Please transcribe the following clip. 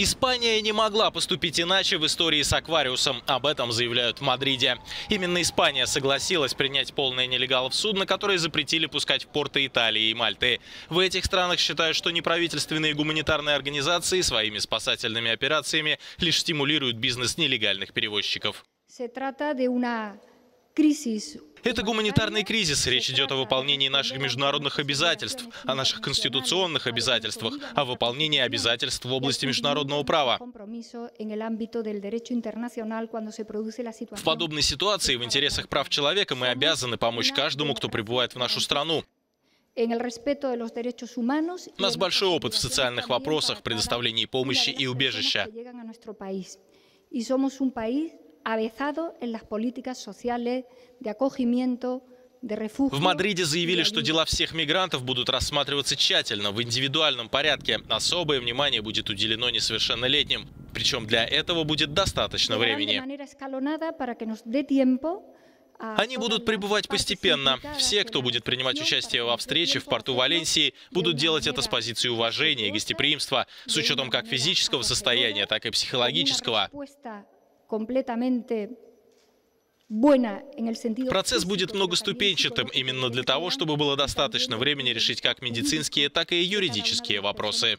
Испания не могла поступить иначе в истории с аквариусом. Об этом заявляют в Мадриде. Именно Испания согласилась принять полное нелегалов судно, которые запретили пускать в порты Италии и Мальты. В этих странах считают, что неправительственные гуманитарные организации своими спасательными операциями лишь стимулируют бизнес нелегальных перевозчиков. Это гуманитарный кризис. Речь идет о выполнении наших международных обязательств, о наших конституционных обязательствах, о выполнении обязательств в области международного права. В подобной ситуации в интересах прав человека мы обязаны помочь каждому, кто прибывает в нашу страну. У нас большой опыт в социальных вопросах, предоставлении помощи и убежища. В Мадриде заявили, что дела всех мигрантов будут рассматриваться тщательно, в индивидуальном порядке. Особое внимание будет уделено несовершеннолетним. Причем для этого будет достаточно времени. Они будут прибывать постепенно. Все, кто будет принимать участие во встрече в порту Валенсии, будут делать это с позиции уважения и гостеприимства, с учетом как физического состояния, так и психологического. Процесс будет многоступенчатым именно для того, чтобы было достаточно времени решить как медицинские, так и юридические вопросы.